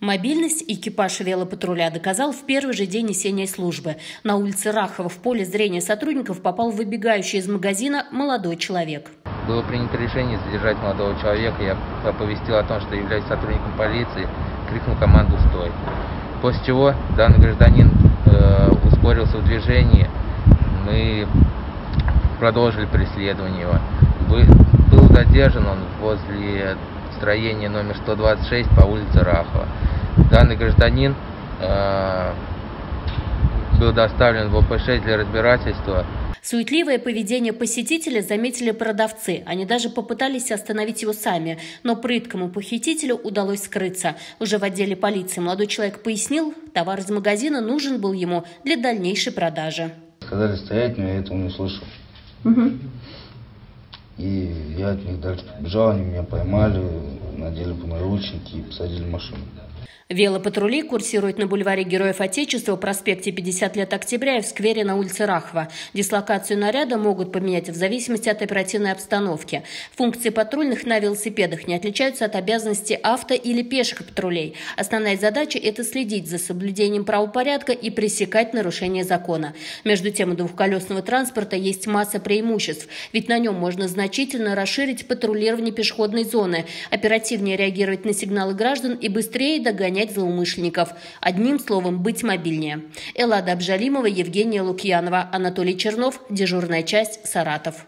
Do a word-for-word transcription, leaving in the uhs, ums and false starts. Мобильность экипаж велопатруля доказал в первый же день несения службы. На улице Рахова в поле зрения сотрудников попал выбегающий из магазина молодой человек. Было принято решение задержать молодого человека. Я оповестил о том, что являюсь сотрудником полиции, крикнул команду «Стой!». После чего данный гражданин э, ускорился в движении. Мы продолжили преследование его. Был задержан он возле строение номер сто двадцать шесть по улице Рахова. Данный гражданин э, был доставлен в о пэ шесть для разбирательства. Суетливое поведение посетителя заметили продавцы. Они даже попытались остановить его сами, но прыткому похитителю удалось скрыться. Уже в отделе полиции молодой человек пояснил, товар из магазина нужен был ему для дальнейшей продажи. Сказали стоять, но я этого не слышал. Угу. И я от них дальше побежал, они меня поймали, надели наручники и посадили в машину. Велопатрули курсируют на бульваре Героев Отечества, проспекте пятьдесят лет Октября и в сквере на улице Рахова. Дислокацию наряда могут поменять в зависимости от оперативной обстановки. Функции патрульных на велосипедах не отличаются от обязанностей авто- или пеших патрулей. Основная задача – это следить за соблюдением правопорядка и пресекать нарушения закона. Между тем, у двухколесного транспорта есть масса преимуществ, ведь на нем можно значительно расширить патрулирование пешеходной зоны, оперативнее реагировать на сигналы граждан и быстрее догонять злоумышленников. Одним словом, быть мобильнее. Элада Абжалимова, Евгения Лукьянова, Анатолий Чернов, дежурная часть, Саратов.